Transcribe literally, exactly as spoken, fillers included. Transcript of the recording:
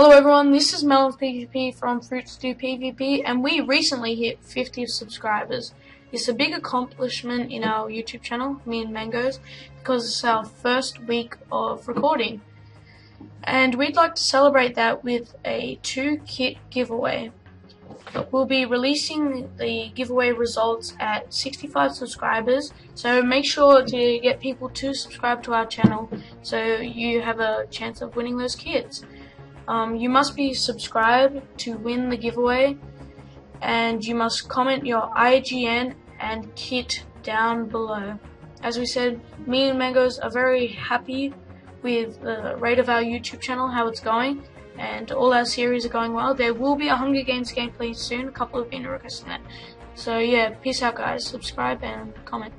Hello everyone, this is Mel of PvP from Fruits Do PvP, and we recently hit fifty subscribers. It's a big accomplishment in our YouTube channel, Me and Mangoes, because it's our first week of recording. And we'd like to celebrate that with a two kit giveaway. We'll be releasing the giveaway results at sixty-five subscribers, so make sure to get people to subscribe to our channel so you have a chance of winning those kits. Um, you must be subscribed to win the giveaway, and you must comment your I G N and kit down below. As we said, me and Mangoes are very happy with the rate of our YouTube channel, how it's going, and all our series are going well. There will be a Hunger Games gameplay soon, a couple have been requesting that. So yeah, peace out guys, subscribe and comment.